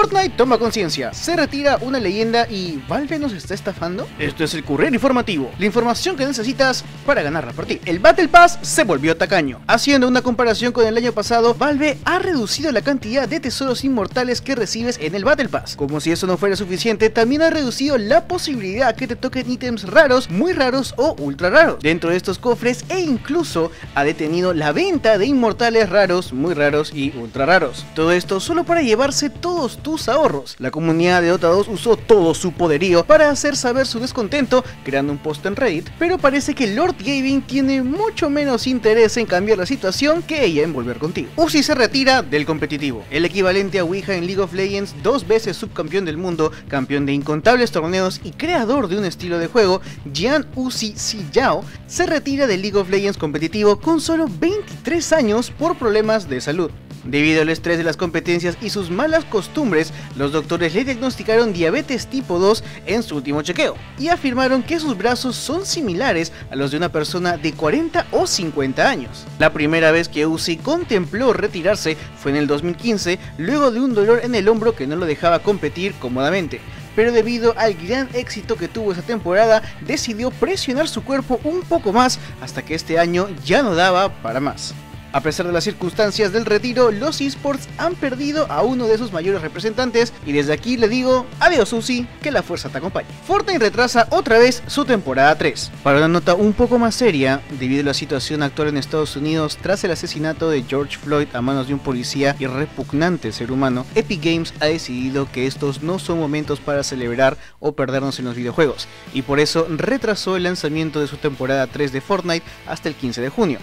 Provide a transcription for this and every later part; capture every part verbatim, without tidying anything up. Fortnite toma conciencia, se retira una leyenda y ¿Valve nos está estafando? Esto es El Courier Informativo, la información que necesitas para ganar la partida. El Battle Pass se volvió tacaño. Haciendo una comparación con el año pasado, Valve ha reducido la cantidad de tesoros inmortales que recibes en el Battle Pass. Como si eso no fuera suficiente, también ha reducido la posibilidad que te toquen ítems raros, muy raros o ultra raros dentro de estos cofres, e incluso ha detenido la venta de inmortales raros, muy raros y ultra raros. Todo esto solo para llevarse todos tus ahorros. La comunidad de Dota dos usó todo su poderío para hacer saber su descontento creando un post en Reddit, pero parece que Lord Gaben tiene mucho menos interés en cambiar la situación que ella en volver contigo. Uzi se retira del competitivo. El equivalente a Ouija en League of Legends, dos veces subcampeón del mundo, campeón de incontables torneos y creador de un estilo de juego, Jian Uzi Ziyao, se retira del League of Legends competitivo con solo veintitrés años por problemas de salud. Debido al estrés de las competencias y sus malas costumbres, los doctores le diagnosticaron diabetes tipo dos en su último chequeo y afirmaron que sus brazos son similares a los de una persona de cuarenta o cincuenta años. La primera vez que Uzi contempló retirarse fue en el dos mil quince, luego de un dolor en el hombro que no lo dejaba competir cómodamente. Pero debido al gran éxito que tuvo esa temporada, decidió presionar su cuerpo un poco más hasta que este año ya no daba para más. A pesar de las circunstancias del retiro, los esports han perdido a uno de sus mayores representantes y desde aquí le digo adiós Uzi, que la fuerza te acompañe. Fortnite retrasa otra vez su temporada tres. Para una nota un poco más seria, debido a la situación actual en Estados Unidos tras el asesinato de George Floyd a manos de un policía y repugnante ser humano, Epic Games ha decidido que estos no son momentos para celebrar o perdernos en los videojuegos y por eso retrasó el lanzamiento de su temporada tres de Fortnite hasta el quince de junio.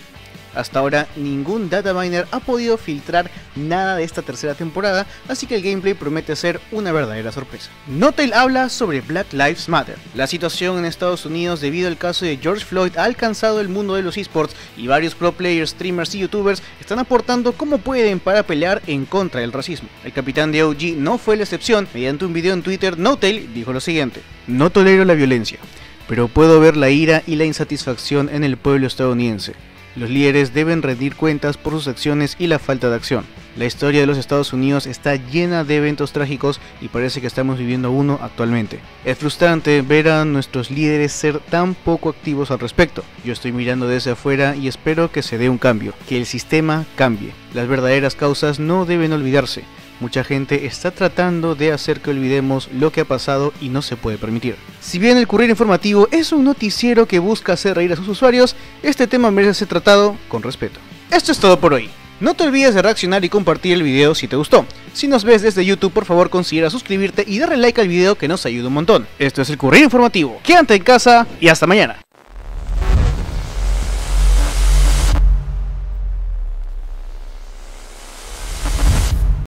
Hasta ahora ningún data miner ha podido filtrar nada de esta tercera temporada, así que el gameplay promete ser una verdadera sorpresa. Notail habla sobre Black Lives Matter. La situación en Estados Unidos debido al caso de George Floyd ha alcanzado el mundo de los esports y varios pro players, streamers y youtubers están aportando como pueden para pelear en contra del racismo. El capitán de O G no fue la excepción. Mediante un video en Twitter, Notail dijo lo siguiente: "No tolero la violencia, pero puedo ver la ira y la insatisfacción en el pueblo estadounidense. Los líderes deben rendir cuentas por sus acciones y la falta de acción. La historia de los Estados Unidos está llena de eventos trágicos y parece que estamos viviendo uno actualmente. Es frustrante ver a nuestros líderes ser tan poco activos al respecto. Yo estoy mirando desde afuera y espero que se dé un cambio, que el sistema cambie. Las verdaderas causas no deben olvidarse. Mucha gente está tratando de hacer que olvidemos lo que ha pasado y no se puede permitir". Si bien El Courier Informativo es un noticiero que busca hacer reír a sus usuarios, este tema merece ser tratado con respeto. Esto es todo por hoy. No te olvides de reaccionar y compartir el video si te gustó. Si nos ves desde YouTube, por favor considera suscribirte y darle like al video, que nos ayuda un montón. Esto es El Courier Informativo. Quédate en casa y hasta mañana.